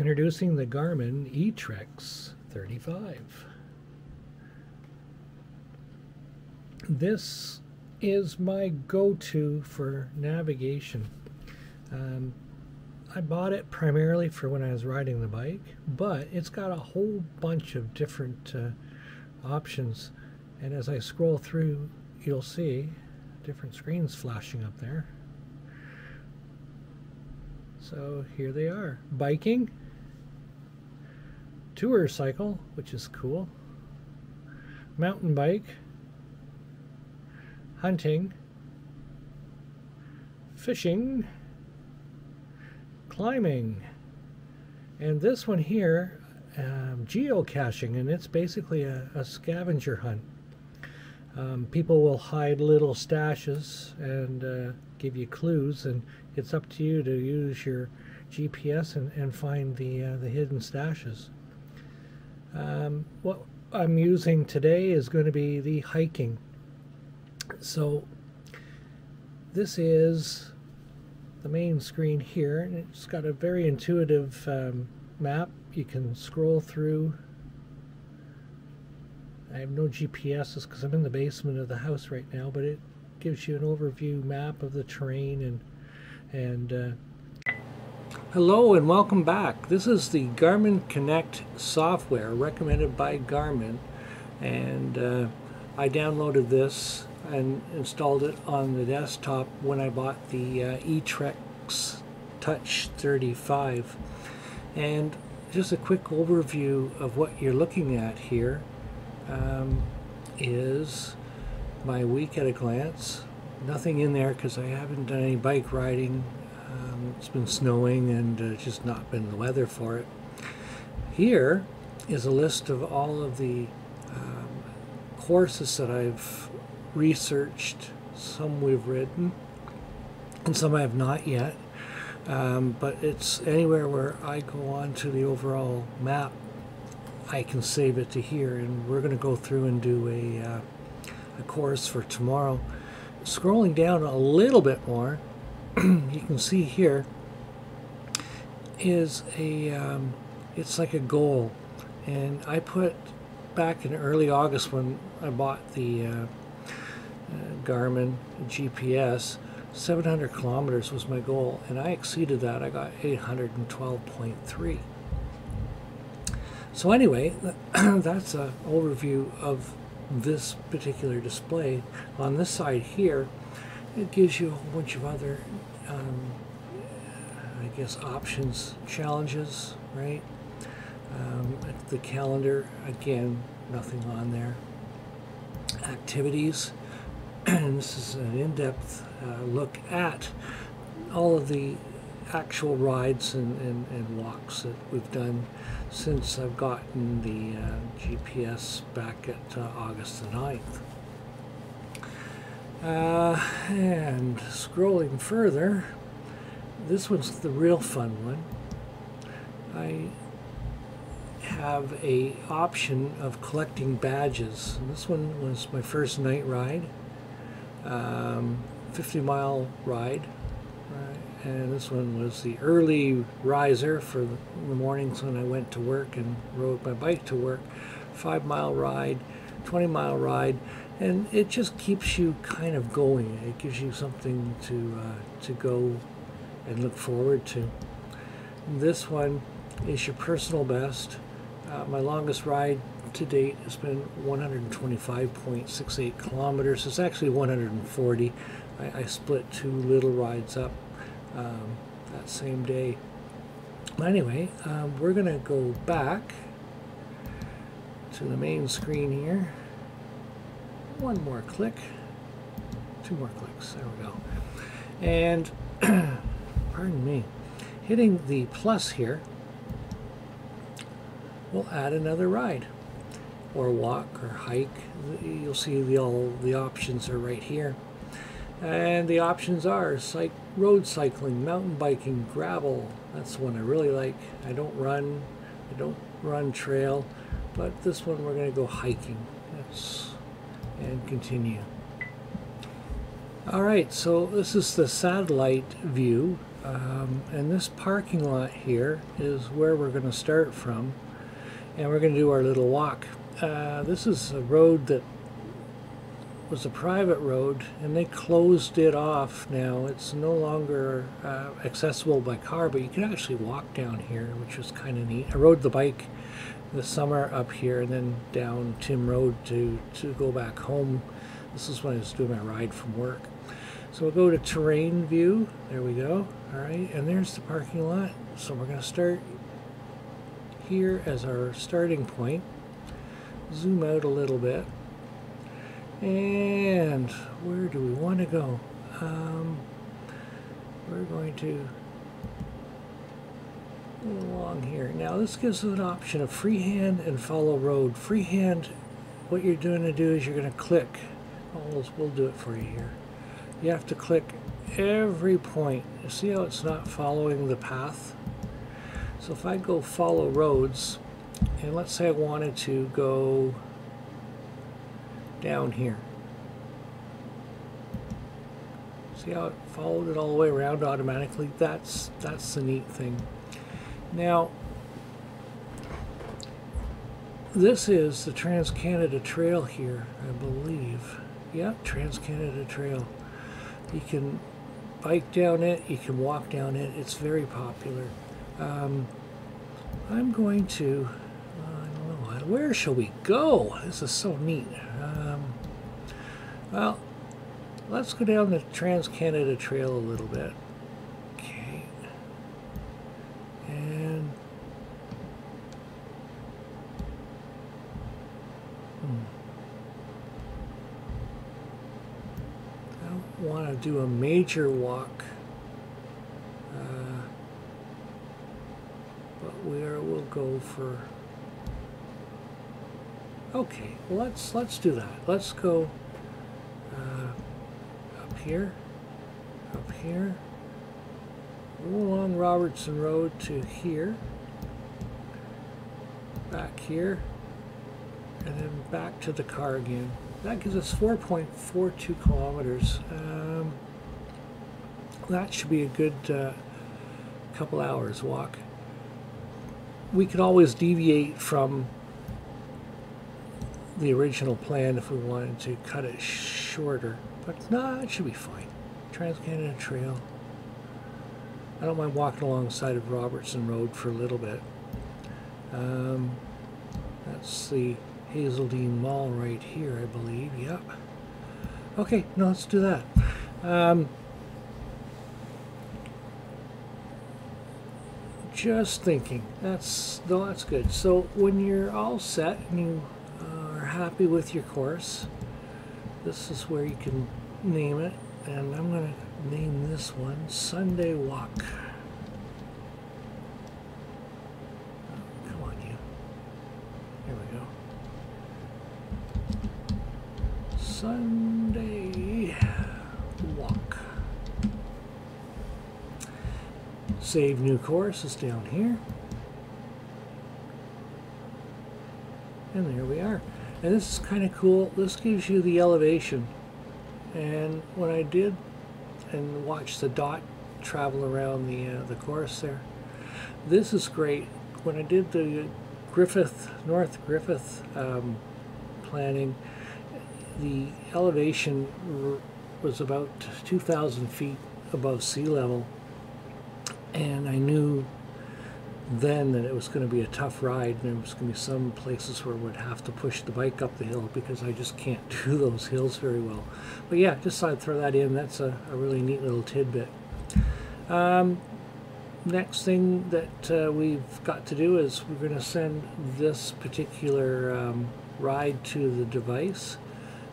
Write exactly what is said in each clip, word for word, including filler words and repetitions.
Introducing the Garmin eTrex thirty-five. This is my go-to for navigation. Um, I bought it primarily for when I was riding the bike, but it's got a whole bunch of different uh, options, and as I scroll through you'll see different screens flashing up there. So here they are: biking, tour cycle, which is cool, mountain bike, hunting, fishing, climbing, and this one here, um, geocaching, and it's basically a, a scavenger hunt. Um, people will hide little stashes and uh, give you clues, and it's up to you to use your G P S and, and find the, uh, the hidden stashes. Um, what I'm using today is going to be the hiking. So this is the main screen here, and it's got a very intuitive um, map. You can scroll through. I have no G P S's because I'm in the basement of the house right now, but it gives you an overview map of the terrain and and uh... Hello and welcome back. This is the Garmin Connect software recommended by Garmin, and uh, I downloaded this and installed it on the desktop when I bought the uh, eTrex Touch thirty-five. And just a quick overview of what you're looking at here. Um, is my week at a glance. Nothing in there because I haven't done any bike riding. Um, it's been snowing and uh, just not been the weather for it. Here is a list of all of the um, courses that I've researched. Some we've ridden and some I have not yet, um, but it's anywhere where I go on to the overall map, I can save it to here, and we're going to go through and do a, uh, a course for tomorrow. Scrolling down a little bit more, you can see here is a, um, it's like a goal, and I put back in early August when I bought the uh, uh, Garmin G P S, seven hundred kilometers was my goal, and I exceeded that. I got eight hundred twelve point three. So anyway, that's an overview of this particular display. On this side here, it gives you a whole bunch of other, um, I guess, options, challenges, right? Um, the calendar, again, nothing on there. Activities, and this is an in-depth uh, look at all of the actual rides and, and, and walks that we've done since I've gotten the uh, G P S back at uh, August the ninth. Uh, and scrolling further, this one's the real fun one. I have a option of collecting badges. And this one was my first night ride, um, fifty mile ride. And this one was the early riser for the mornings when I went to work and rode my bike to work. Five mile ride, twenty mile ride, and it just keeps you kind of going. It gives you something to uh, to go and look forward to. This one is your personal best. Uh, my longest ride to date has been one hundred twenty-five point six eight kilometers. It's actually one hundred forty. I, I split two little rides up Um, that same day. Anyway, um, we're gonna go back to the main screen here. One more click, two more clicks, there we go. And pardon me, hitting the plus here will add another ride or walk or hike. You'll see the all the options are right here. And the options are cyc road cycling, mountain biking, gravel. That's one I really like. I don't run, I don't run trail, but this one we're going to go hiking. That's, and continue. All right, so this is the satellite view Um, and this parking lot here is where we're going to start from, and we're going to do our little walk. Uh, this is a road that was a private road, and they closed it off now. It's no longer uh, accessible by car, but you can actually walk down here, which is kind of neat. I rode the bike this summer up here and then down Tim Road to, to go back home. This is when I was doing my ride from work. So we'll go to terrain view. There we go. All right, and there's the parking lot. So we're going to start here as our starting point. Zoom out a little bit. And where do we want to go? Um, we're going to go along here. Now this gives us an option of freehand and follow road. Freehand, what you're going to do is you're going to click. Oh, we'll do it for you here. You have to click every point. You see how it's not following the path? So if I go follow roads, and let's say I wanted to go down here. See how it followed it all the way around automatically? That's that's the neat thing. Now, this is the Trans-Canada Trail here, I believe. Yep, Trans-Canada Trail. You can bike down it, you can walk down it. It's very popular. Um, I'm going to, uh, I don't know, where shall we go? This is so neat. Um, well, let's go down the Trans-Canada Trail a little bit. Okay. And hmm. I don't want to do a major walk. Uh, but we are, we'll go for... Okay, well let's let's do that. Let's go uh, up here, up here, go along Robertson Road to here, back here, and then back to the car again. That gives us four point four two kilometers. Um, that should be a good uh, couple hours walk. We could always deviate from the original plan if we wanted to cut it shorter, but no, it should be fine. Trans-Canada Trail. I don't mind walking alongside of Robertson Road for a little bit. Um, that's the Hazeldeen Mall right here, I believe. Yep. Okay, no, let's do that. Um, just thinking. That's no, that's good. So when you're all set and you happy with your course, this is where you can name it, and I'm going to name this one Sunday Walk. Oh, come on, you. Here we go. Sunday Walk. Save new course is down here. And there we are. And this is kind of cool. This gives you the elevation. And when I did and watched the dot travel around the, uh, the course there, this is great. When I did the Griffith, North Griffith um, planning, the elevation was about two thousand feet above sea level. And I knew then that it was going to be a tough ride, and there was going to be some places where we'd have to push the bike up the hill because I just can't do those hills very well. But yeah, just thought I'd throw that in. That's a, a really neat little tidbit. Um, next thing that uh, we've got to do is we're going to send this particular um, ride to the device,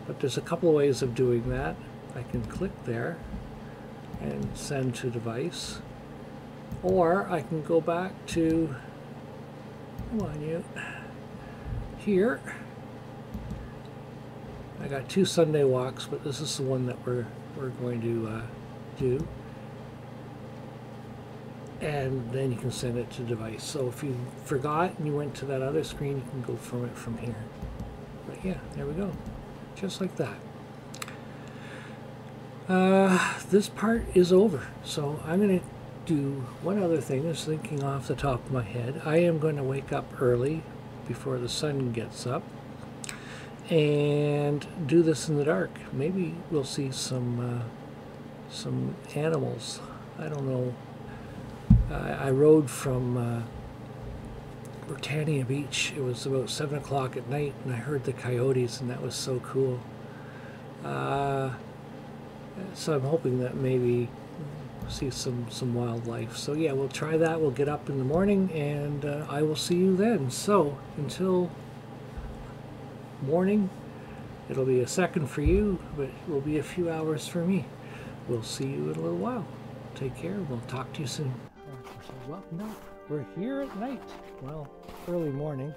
but there's a couple of ways of doing that. I can click there and send to device. Or I can go back to, come on you, here. I got two Sunday walks, but this is the one that we're, we're going to uh, do. And then you can send it to device. So if you forgot and you went to that other screen, you can go from it from here. But yeah, there we go. Just like that. Uh, this part is over. So I'm going to do one other thing that's thinking off the top of my head. I am going to wake up early before the sun gets up and do this in the dark. Maybe we'll see some uh, some animals. I don't know. I, I rode from uh, Britannia Beach. It was about seven o'clock at night, and I heard the coyotes, and that was so cool. Uh, so I'm hoping that maybe see some some wildlife. So yeah, we'll try that. We'll get up in the morning, and uh, I will see you then. So until morning, it'll be a second for you, but it will be a few hours for me. We'll see you in a little while. Take care. We'll talk to you soon. Well, no, we're here at night. Well, early morning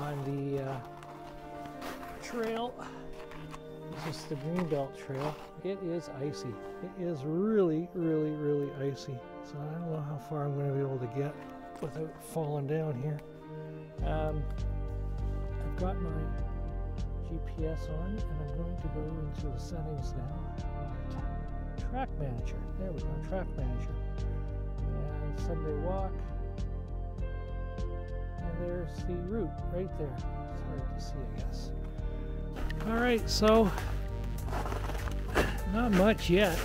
on the uh, trail. This is the Greenbelt Trail. It is icy. It is really, really, really icy. So I don't know how far I'm going to be able to get without falling down here. Um, I've got my G P S on, and I'm going to go into the settings now. Track Manager. There we go, Track Manager. And Sunday Walk. And there's the route right there. It's hard to see, I guess. Alright, so not much yet.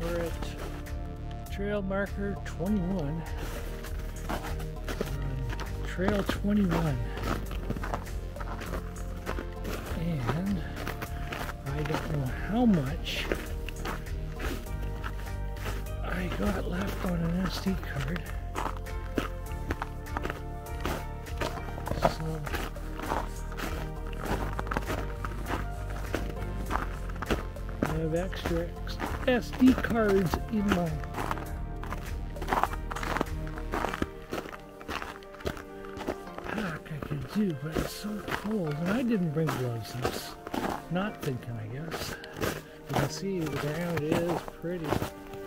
We're at trail marker twenty-one. Trail twenty-one. And I don't know how much I got left on an S D card. So I have extra S D cards in my pack I could do, but it's so cold, and I didn't bring gloves. I was not thinking, I guess. You can see the ground is pretty,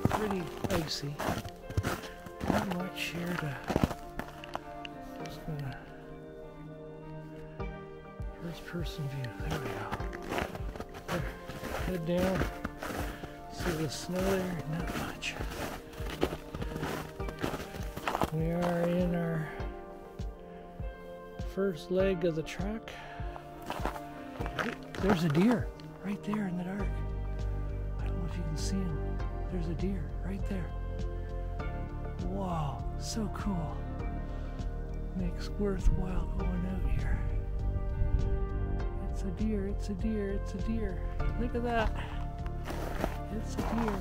pretty icy. Not much here to. Just gonna first person view. There we go. Head down, see the snow there, not much. We are in our first leg of the track. There's a deer right there in the dark. I don't know if you can see him. There's a deer right there. Wow, so cool. Makes worthwhile going out here. It's a deer, it's a deer, it's a deer. Look at that. It's a deer.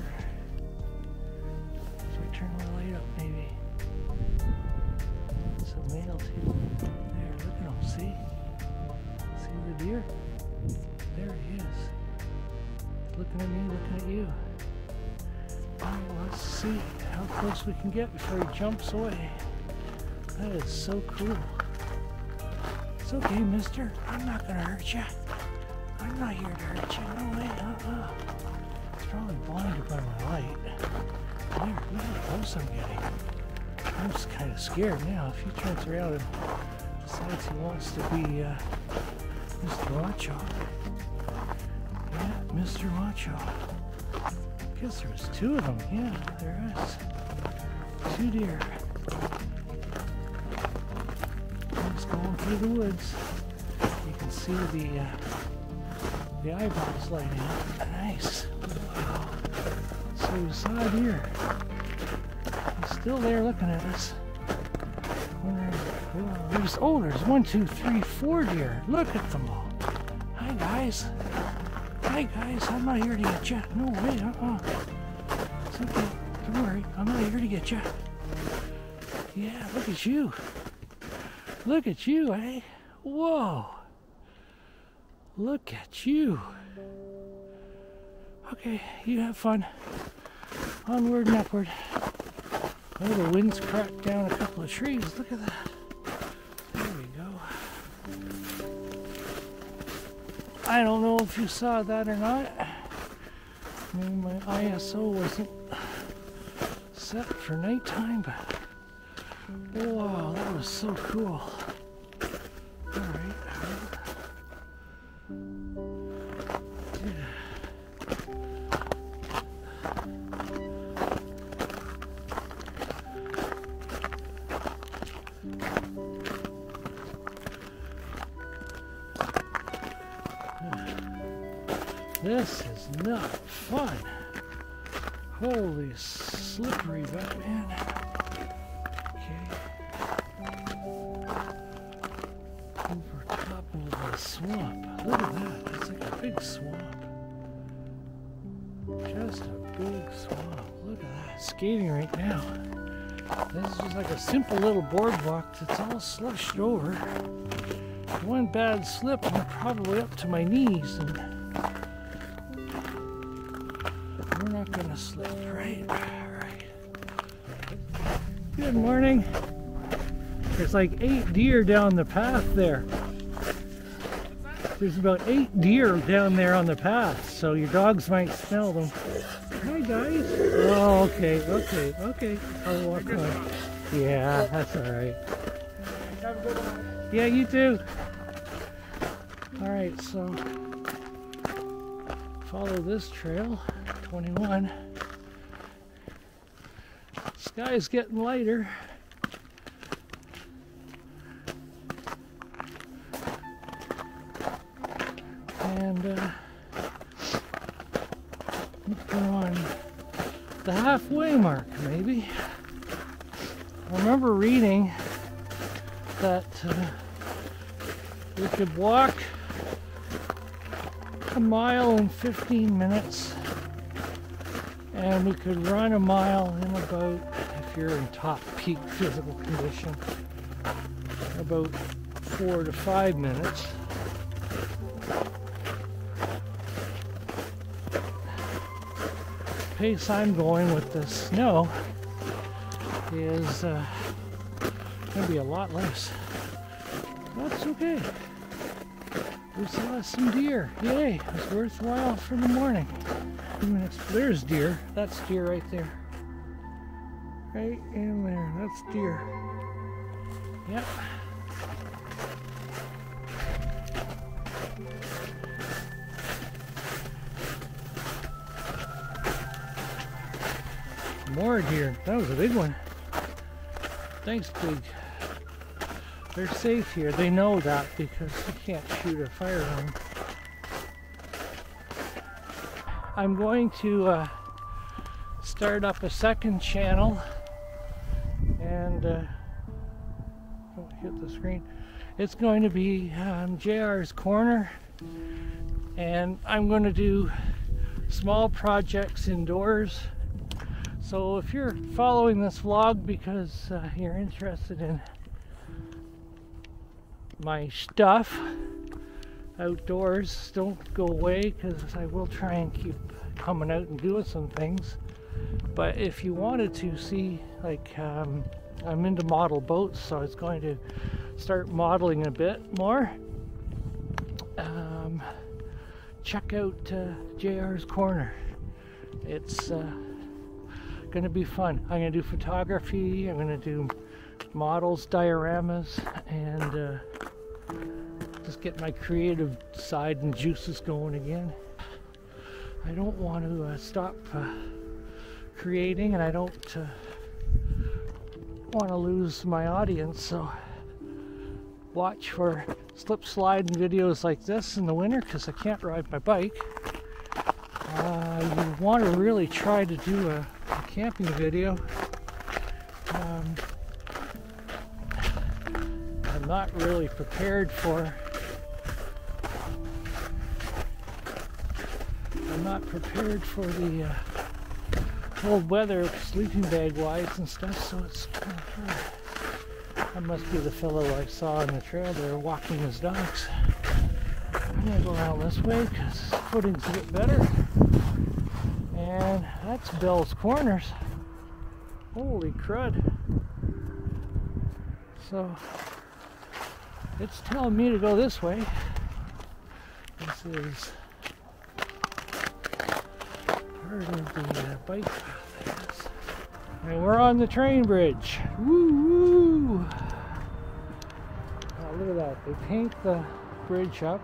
So I turn my light up, maybe. It's a male too. There, look at him, see? See the deer? There he is. Looking at me, looking at you. Oh, let's see how close we can get before he jumps away. That is so cool. It's okay, mister. I'm not gonna hurt you. I'm not here to hurt you. No way. Uh-uh. It's probably blinded by my light. There, look how close I'm getting. I'm just kind of scared now. If he turns around and decides he wants to be uh, Mister Macho. Yeah, Mister Macho. I guess there was two of them. Yeah, there is. Two deer. Going through the woods, you can see the uh, the eyeballs lighting up. Nice. Wow. So we saw a deer. He's still there looking at us. There's, oh, there's one, two, three, four deer. Look at them all. Hi guys. Hi guys. I'm not here to get you. No way. Uh-uh. It's okay. Don't worry. I'm not here to get you. Yeah. Look at you. Look at you, eh? Whoa! Look at you! Okay, you have fun. Onward and upward. Oh, the wind's cracked down a couple of trees. Look at that. There we go. I don't know if you saw that or not. I mean, my I S O wasn't set for nighttime, but wow, that was so cool. Alright, alright. Yeah. This is not fun. Holy slippery Batman. Okay. Over top of the swamp. Look at that. That's like a big swamp. Just a big swamp. Look at that. Skating right now. This is just like a simple little boardwalk that's all slushed over. One bad slip and I'm probably up to my knees. And we're not gonna slip, right? Alright. Good morning. There's like eight deer down the path there. There's about eight deer down there on the path, so your dogs might smell them. Hi guys. Oh, okay, okay, okay. I'll walk on. Yeah, that's alright. Have a good one. Yeah, you too. Alright, so follow this trail. twenty-one. Sky's getting lighter. And uh, we're on the halfway mark, maybe. I remember reading that uh, we could walk a mile in fifteen minutes. And we could run a mile in about, if you're in top peak physical condition, about four to five minutes. The pace I'm going with the snow is uh, going to be a lot less. That's okay. We saw some deer. Yay, it was worthwhile for the morning. Minutes. There's deer. That's deer right there. Right in there. That's deer. Yep. More deer. That was a big one. Thanks, pig. They're safe here. They know that because you can't shoot a firearm. I'm going to uh, start up a second channel and uh, don't hit the screen. It's going to be um, J R's Corner, and I'm going to do small projects indoors. So if you're following this vlog because uh, you're interested in my stuff outdoors, don't go away, because I will try and keep coming out and doing some things. But if you wanted to see, like, um, I'm into model boats, so it's going to start modeling a bit more. Um, check out uh, J R's Corner. It's uh, going to be fun. I'm going to do photography, I'm going to do models, dioramas, and uh, just get my creative side and juices going again. I don't want to uh, stop uh, creating, and I don't uh, want to lose my audience, so watch for slip sliding videos like this in the winter because I can't ride my bike. Uh, you want to really try to do a, a camping video. Um, I'm not really prepared for I'm not prepared for the uh, cold weather, sleeping bag wise and stuff, so it's kind of hard. I must be the fellow I saw on the trail there walking his dogs. I'm going to go around this way because footing's a bit better. And that's Bell's Corners. Holy crud. So it's telling me to go this way. This is part of the uh, bike path. And we're on the train bridge. Woo woo! Oh, look at that. They paint the bridge up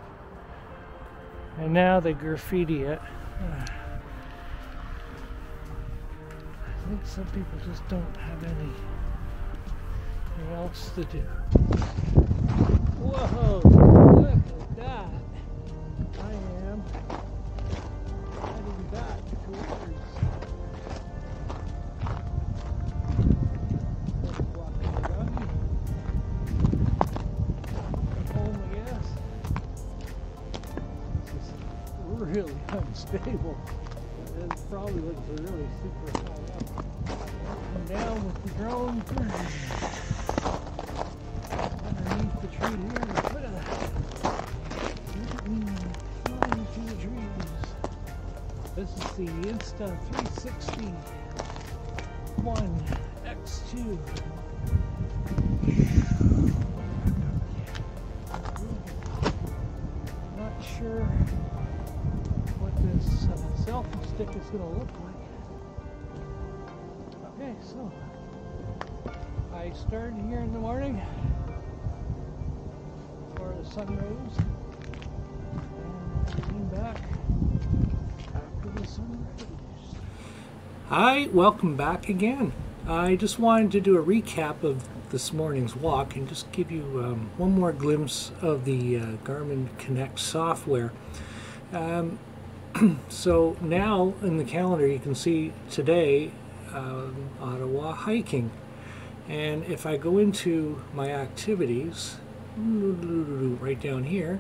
and now they graffiti it. Uh, I think some people just don't have anything else to do. Whoa! Look at that! I am unstable. It probably looks really super high up. And down with the drone. Underneath the tree here in front of that. Flying through the trees. This is the Insta three sixty one X two. Not sure what this uh, selfie stick is going to look like. Okay, so I started here in the morning before the sun rose and came back after the sun rose. Hi, welcome back again. I just wanted to do a recap of this morning's walk and just give you um, one more glimpse of the uh, Garmin Connect software. Um, so now in the calendar you can see today um, Ottawa hiking, and if I go into my activities right down here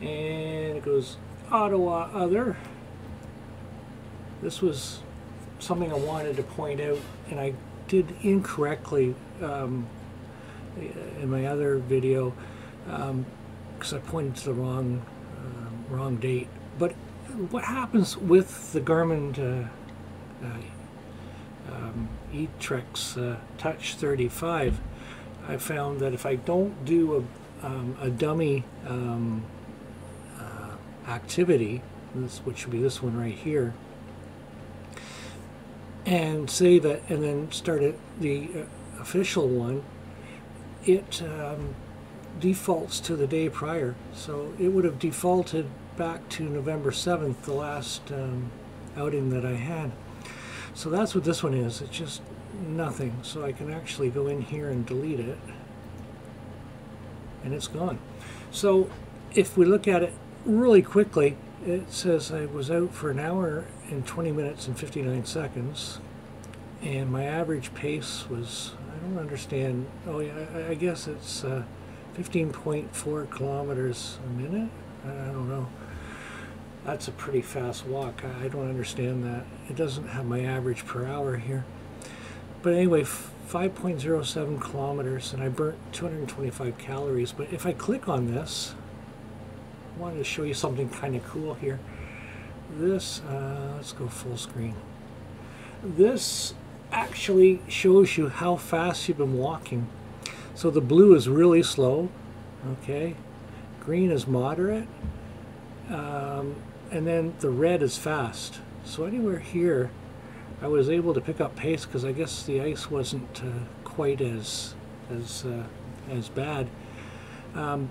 and it goes Ottawa other, this was something I wanted to point out, and I did incorrectly um, in my other video because um, I pointed to the wrong uh, wrong date. But what happens with the Garmin uh, uh, um, eTrex uh, Touch thirty-five? I found that if I don't do a, um, a dummy um, uh, activity, this, which would be this one right here, and save it and then start it, the uh, official one, it um, defaults to the day prior. So it would have defaulted back to November seventh, the last um, outing that I had. So that's what this one is. It's just nothing. So I can actually go in here and delete it, and it's gone. So if we look at it really quickly, it says I was out for an hour and twenty minutes and fifty-nine seconds, and my average pace was, I don't understand, oh yeah, I, I guess it's uh, fifteen point four kilometers a minute? I, I don't know. That's a pretty fast walk. I, I don't understand that. It doesn't have my average per hour here. But anyway, five point zero seven kilometers, and I burnt two hundred twenty-five calories. But if I click on this, I wanted to show you something kind of cool here. This, uh, let's go full screen. This actually shows you how fast you've been walking. So the blue is really slow, okay? Green is moderate, um, and then the red is fast. So anywhere here, I was able to pick up pace because I guess the ice wasn't uh, quite as as uh, as bad. Um,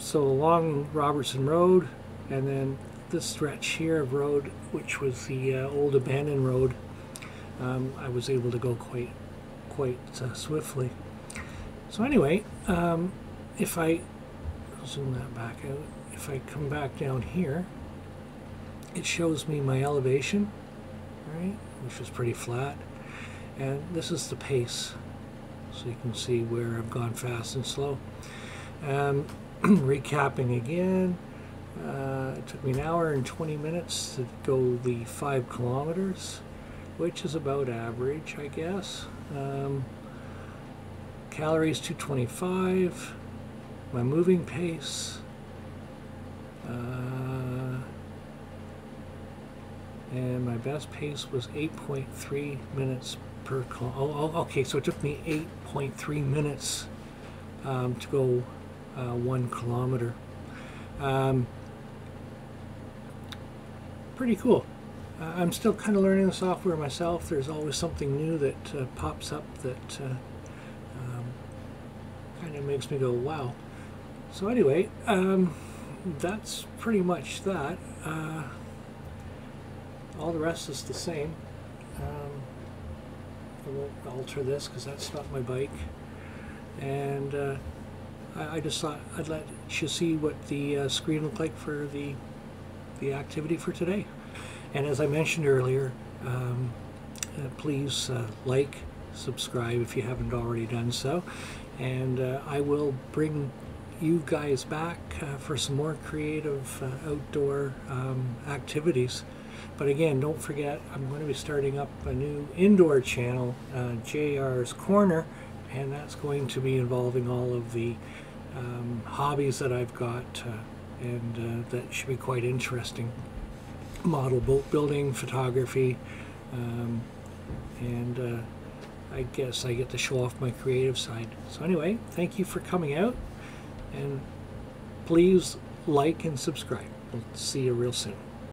So along Robertson Road, and then this stretch here of road, which was the uh, old abandoned road, um, I was able to go quite, quite uh, swiftly. So anyway, um, if I zoom that back out, if I come back down here, it shows me my elevation, right, which is pretty flat, and this is the pace, so you can see where I've gone fast and slow. Um, Recapping again, uh, it took me an hour and twenty minutes to go the five kilometers, which is about average, I guess. Um, calories two twenty-five, my moving pace, uh, and my best pace was eight point three minutes per kilometer. Oh, okay, so it took me eight point three minutes um, to go Uh, one kilometer. Um, pretty cool. Uh, I'm still kind of learning the software myself. There's always something new that uh, pops up that uh, um, kind of makes me go, wow. So anyway, um, that's pretty much that. Uh, all the rest is the same. Um, I won't alter this because that's not my bike. And uh, I just thought I'd let you see what the uh, screen looked like for the the activity for today. And as I mentioned earlier, um, uh, please uh, like, subscribe if you haven't already done so, and uh, I will bring you guys back uh, for some more creative uh, outdoor um, activities. But again, don't forget, I'm going to be starting up a new indoor channel, uh, J R's Corner, and that's going to be involving all of the um, hobbies that I've got, uh, and uh, that should be quite interesting. Model boat building, photography, um, and uh, I guess I get to show off my creative side. So anyway, thank you for coming out, and please like and subscribe. We'll see you real soon.